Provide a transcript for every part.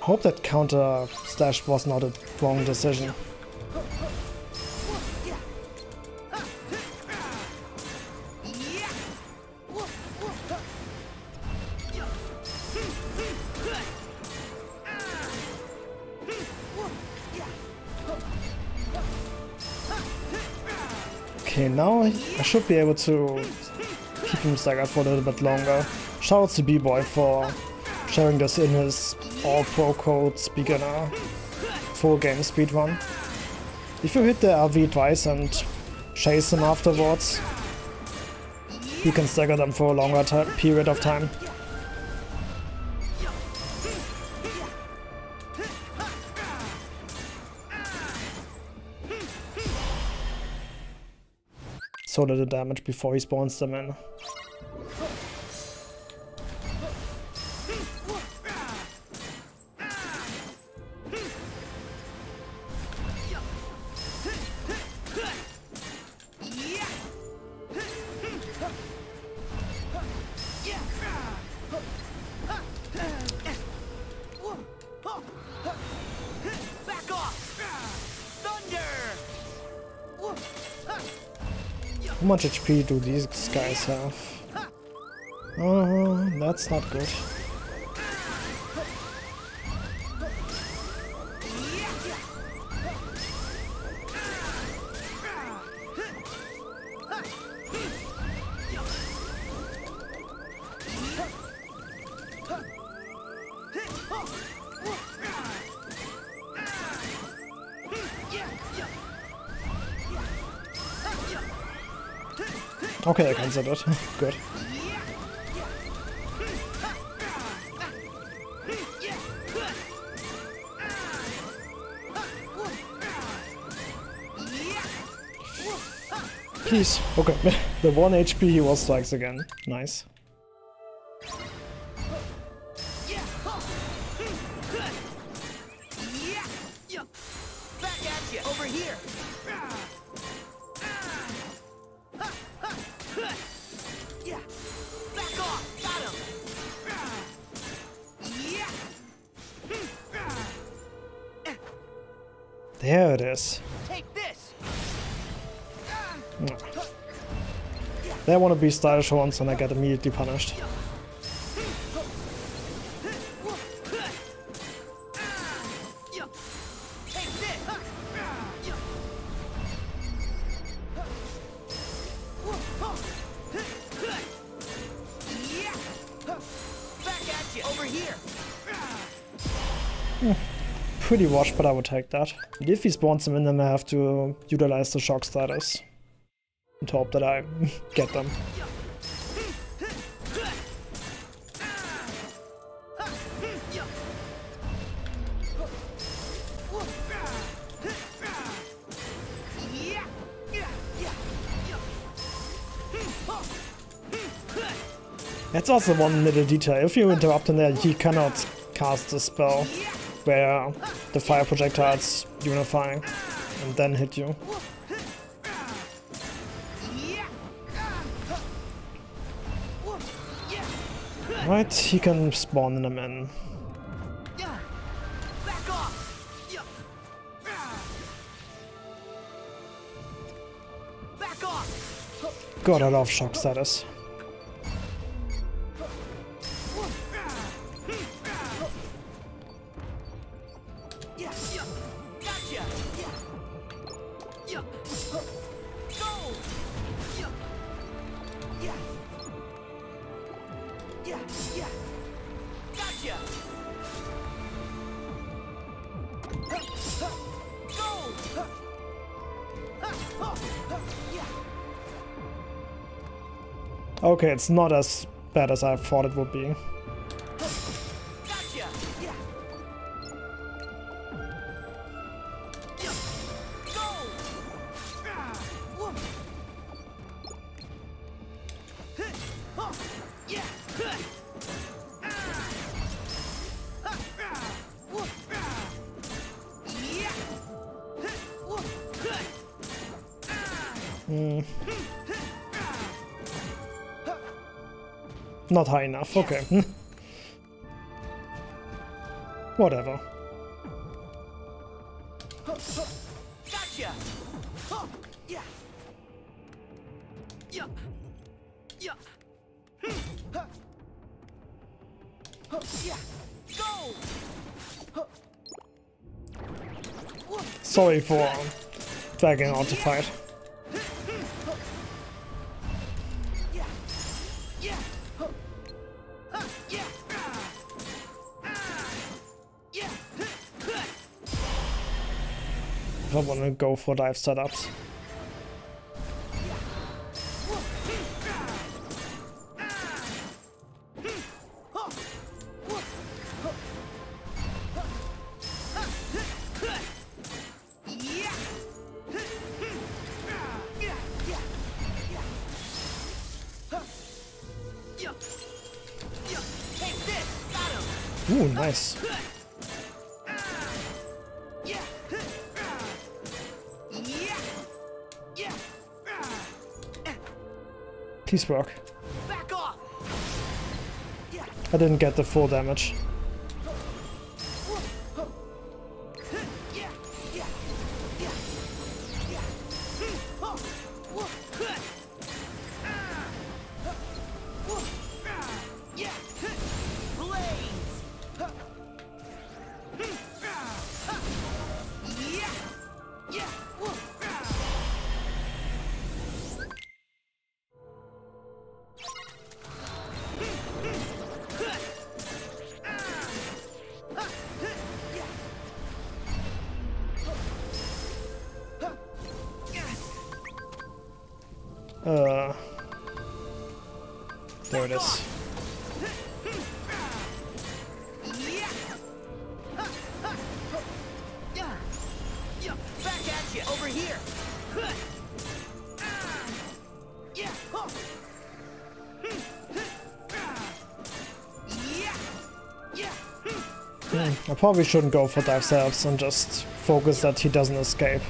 Hope that counter slash was not a wrong decision. Okay, now I should be able to keep him staggered for a little bit longer. Shout out to B-Boy for sharing this in his All Pro Codes beginner full game speedrun. If you hit the RV twice and chase them afterwards, you can stagger them for a longer period of time. So little damage before he spawns them in. How much HP do these guys have? Oh, that's not good. Okay, I considered. Good. Peace. Okay, the 1 HP he was strikes again. Nice. Back at you over here. There it is. Take this. They want to be stylish once and I get immediately punished. Pretty washed, but I would take that. And if he spawns them in, then I have to utilize the shock status and hope that I get them. That's also one little detail. If you interrupt him there, he cannot cast the spell where the fire projectiles unify and then hit you. Right, he can spawn them in. God, I love shock status. Okay, it's not as bad as I thought it would be. Not high enough, okay. Whatever. Gotcha. Yeah. Yeah. Yeah. Yeah. Go. Sorry for dragging out the fight. I want to go for dive setups. Ooh, nice. Please work. Back off. Yeah. I didn't get the full damage. There it is. Back at you over here. I probably shouldn't go for dive setups and just focus that he doesn't escape.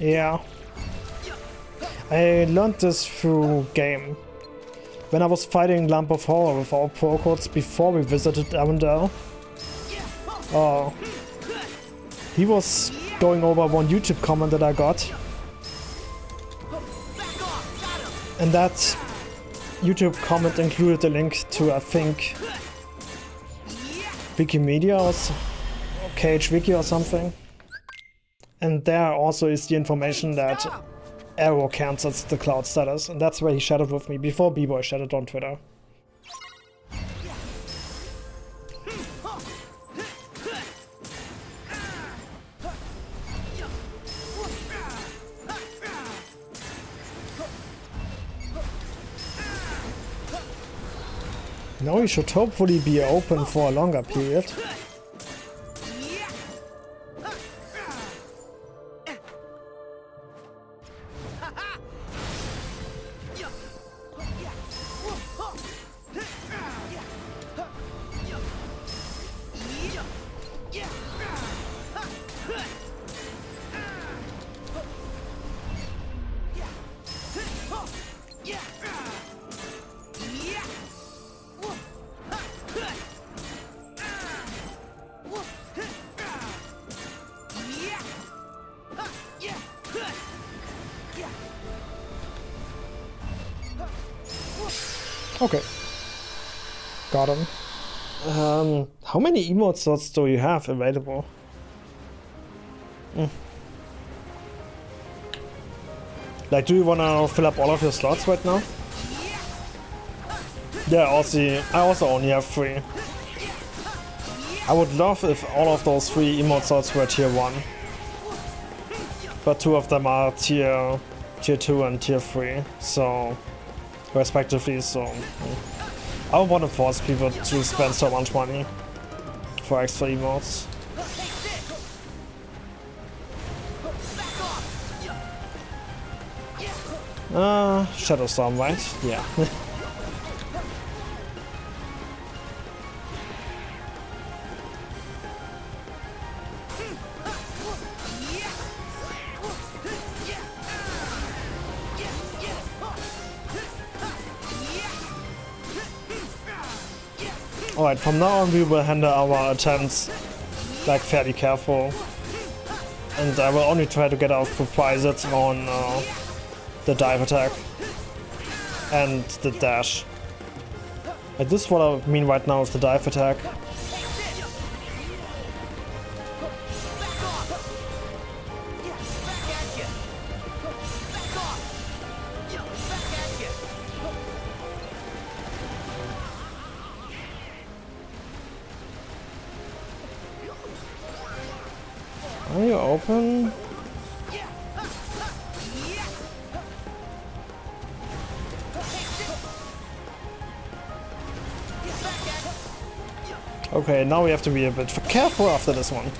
Yeah, I learned this through game. When I was fighting Lamp of Horror with All Pro Codes before we visited Arendelle, he was going over one YouTube comment that I got. And that YouTube comment included a link to, I think, Wikimedia or KH wiki or something. And there also is the information that Arrow cancels the cloud status, and that's where he shadowed with me before B-Boy shadowed on Twitter. Now he should hopefully be open for a longer period. Okay, got him. How many emote slots do you have available? Like, do you wanna fill up all of your slots right now? Yeah, I also only have 3. I would love if all of those 3 emote slots were tier 1. But 2 of them are tier 2 and tier 3, so... respectively, so I don't want to force people to spend so much money for extra emotes. Shadowstorm, right? Yeah. Alright, from now on we will handle our attempts like fairly careful. And I will only try to get out surprises on the dive attack and the dash. Like this is what I mean right now is the dive attack. Are you open? Okay, now we have to be a bit careful after this one.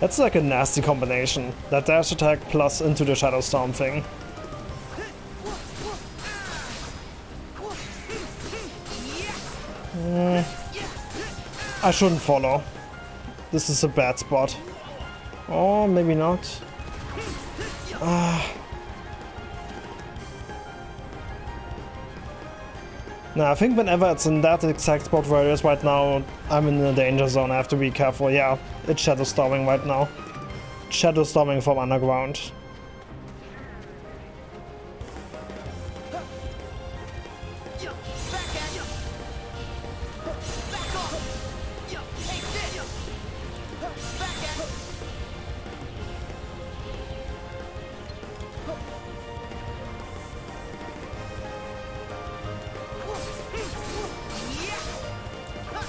That's like a nasty combination. That dash attack plus into the Shadowstorm thing. I shouldn't follow. This is a bad spot. Oh, maybe not. Now I think whenever it's in that exact spot where it is right now, I'm in the danger zone. I have to be careful. Yeah, it's Shadowstorming right now. Shadowstorming from underground.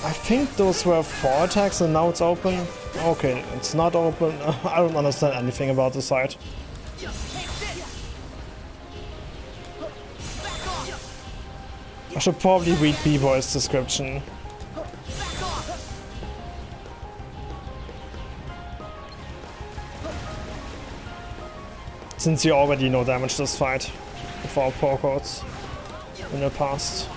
I think those were 4 attacks and now it's open. Okay, it's not open. I don't understand anything about this side. I should probably read B-Boy's description. Since you already know damage this fight with All Pro Codes in the past.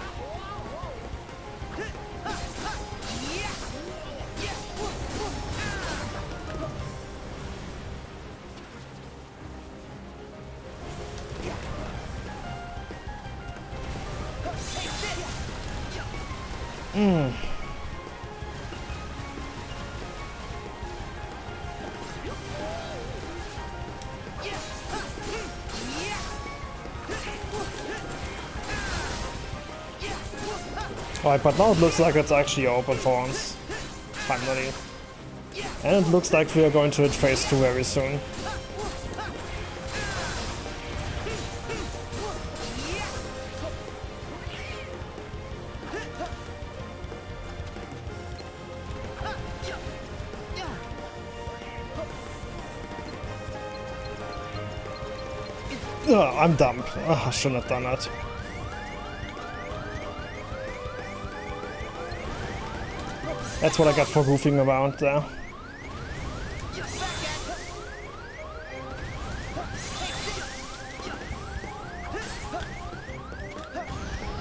Alright, but now it looks like it's actually open for us, finally. And it looks like we are going to hit phase 2 very soon. Ugh, I'm dumb. Ugh, I shouldn't have done that. That's what I got for goofing around there.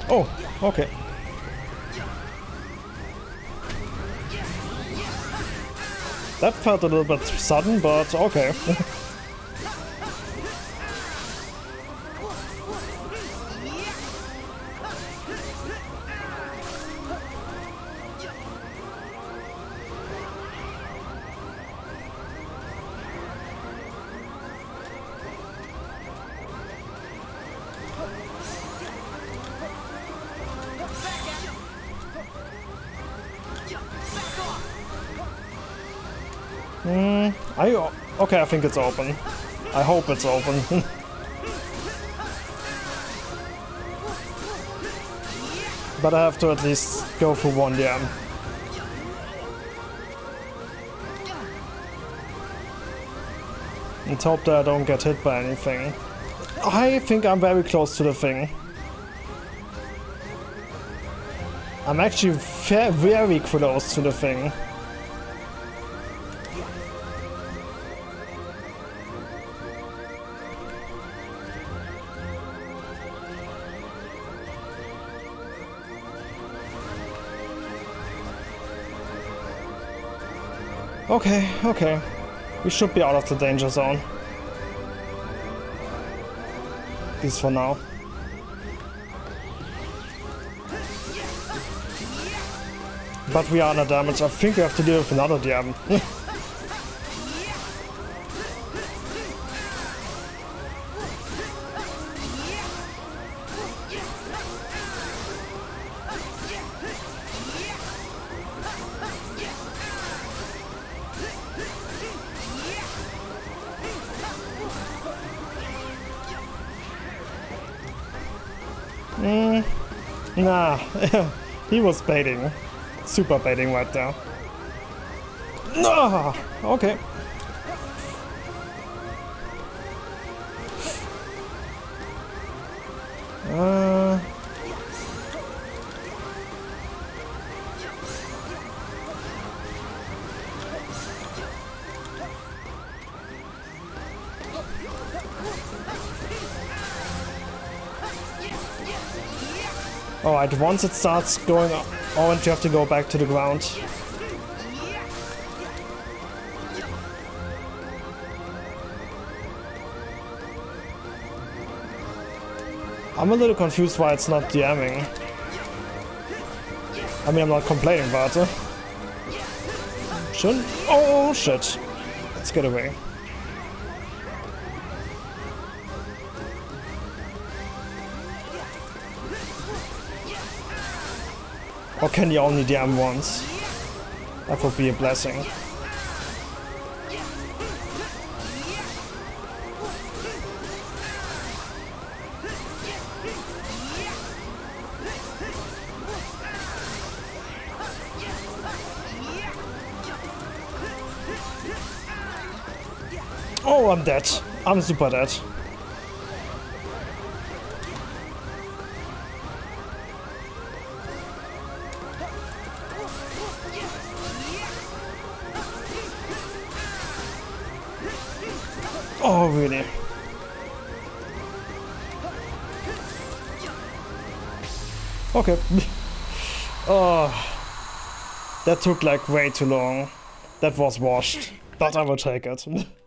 Oh, okay. That felt a little bit sudden, but okay. Okay, I think it's open. I hope it's open. But I have to at least go for one jam. And hope that I don't get hit by anything. I think I'm very close to the thing. I'm actually very close to the thing. Okay, okay. We should be out of the danger zone. At least for now. But we are under damage. I think we have to deal with another DM. Nah, he was baiting. Super baiting right there. No! Okay. Alright, once it starts going orange, you have to go back to the ground. I'm a little confused why it's not DMing. I mean, I'm not complaining about it. Shouldn't... Oh shit. Let's get away. Or can you only DM once? That would be a blessing. Oh, I'm dead. I'm super dead. Oh, really? Okay. Oh, that took like way too long. That was washed, but I will take it.